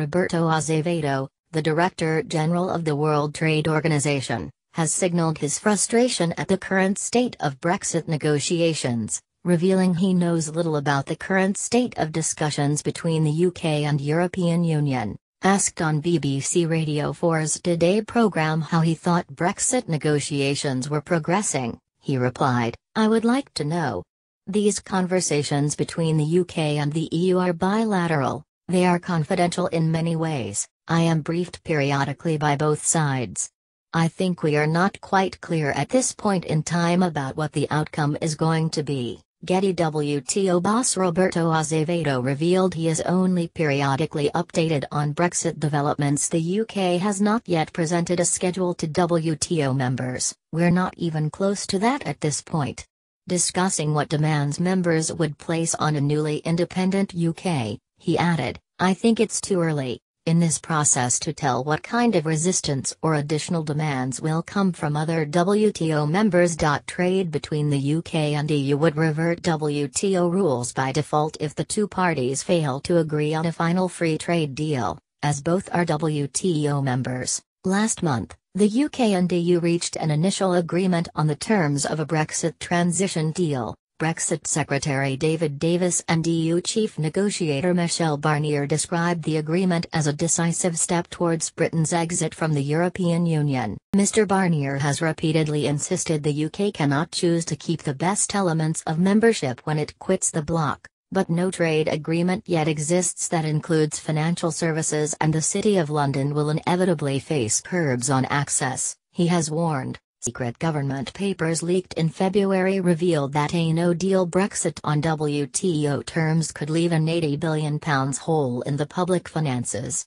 Roberto Azevedo, the Director General of the World Trade Organization, has signaled his frustration at the current state of Brexit negotiations, revealing he knows little about the current state of discussions between the UK and European Union. Asked on BBC Radio 4's Today programme how he thought Brexit negotiations were progressing, he replied, "I would like to know. These conversations between the UK and the EU are bilateral, they are confidential in many ways. I am briefed periodically by both sides. I think we are not quite clear at this point in time about what the outcome is going to be." Getty WTO boss Roberto Azevedo revealed he is only periodically updated on Brexit developments. The UK has not yet presented a schedule to WTO members. "We're not even close to that at this point." Discussing what demands members would place on a newly independent UK, he added, "I think it's too early in this process to tell what kind of resistance or additional demands will come from other WTO members." Trade between the UK and EU would revert WTO rules by default if the two parties fail to agree on a final free trade deal, as both are WTO members. Last month, the UK and EU reached an initial agreement on the terms of a Brexit transition deal. Brexit Secretary David Davis and EU Chief Negotiator Michel Barnier described the agreement as a decisive step towards Britain's exit from the European Union. Mr. Barnier has repeatedly insisted the UK cannot choose to keep the best elements of membership when it quits the bloc, but no trade agreement yet exists that includes financial services, and the City of London will inevitably face curbs on access, he has warned. Secret government papers leaked in February revealed that a no-deal Brexit on WTO terms could leave an £80 billion hole in the public finances.